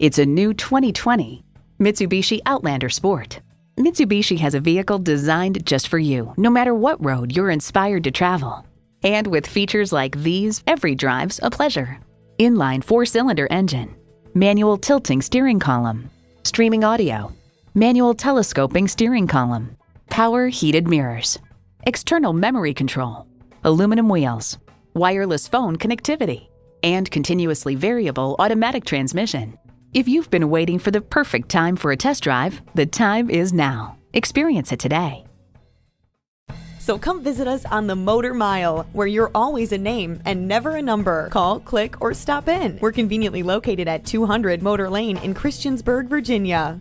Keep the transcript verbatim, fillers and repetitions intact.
It's a new twenty twenty Mitsubishi Outlander Sport. Mitsubishi has a vehicle designed just for you, no matter what road you're inspired to travel. And with features like these, every drive's a pleasure. Inline four-cylinder engine, manual tilting steering column, streaming audio, manual telescoping steering column, power heated mirrors, external memory control, aluminum wheels, wireless phone connectivity, and continuously variable automatic transmission. If you've been waiting for the perfect time for a test drive, the time is now. Experience it today. So come visit us on the Motor Mile, where you're always a name and never a number. Call, click, or stop in. We're conveniently located at two hundred Motor Lane in Christiansburg, Virginia.